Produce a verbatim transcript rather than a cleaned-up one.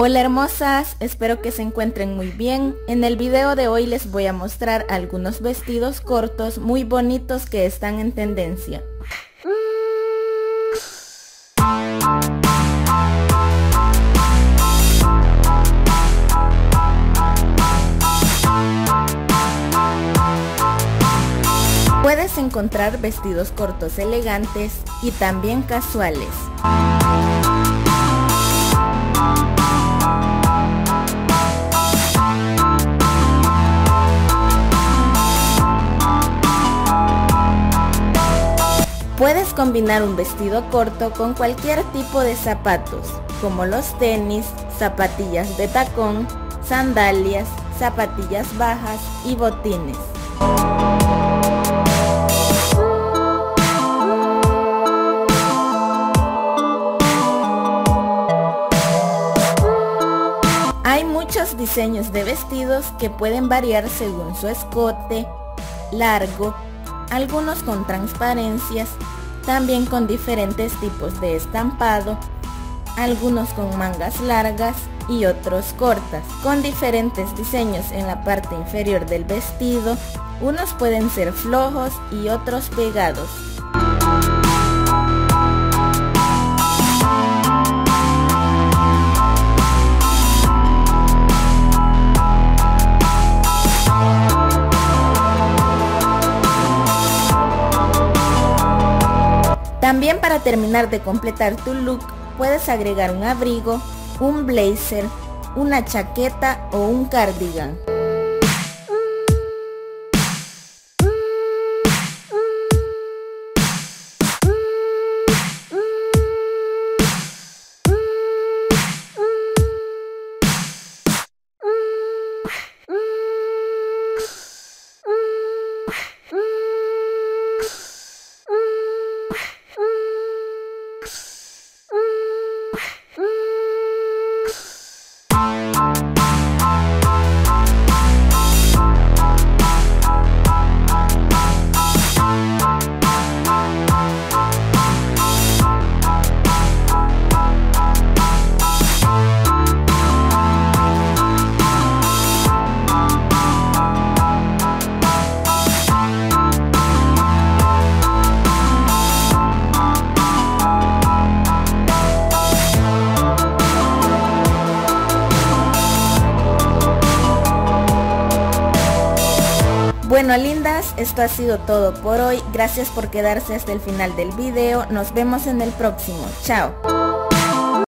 Hola hermosas, espero que se encuentren muy bien. En el video de hoy les voy a mostrar algunos vestidos cortos muy bonitos que están en tendencia. Puedes encontrar vestidos cortos elegantes y también casuales. Puedes combinar un vestido corto con cualquier tipo de zapatos, como los tenis, zapatillas de tacón, sandalias, zapatillas bajas y botines. Hay muchos diseños de vestidos que pueden variar según su escote, largo, algunos con transparencias, también con diferentes tipos de estampado, algunos con mangas largas y otros cortas, con diferentes diseños en la parte inferior del vestido, unos pueden ser flojos y otros pegados. También para terminar de completar tu look, puedes agregar un abrigo, un blazer, una chaqueta o un cardigan. Bueno lindas, esto ha sido todo por hoy, gracias por quedarse hasta el final del video, nos vemos en el próximo, chao.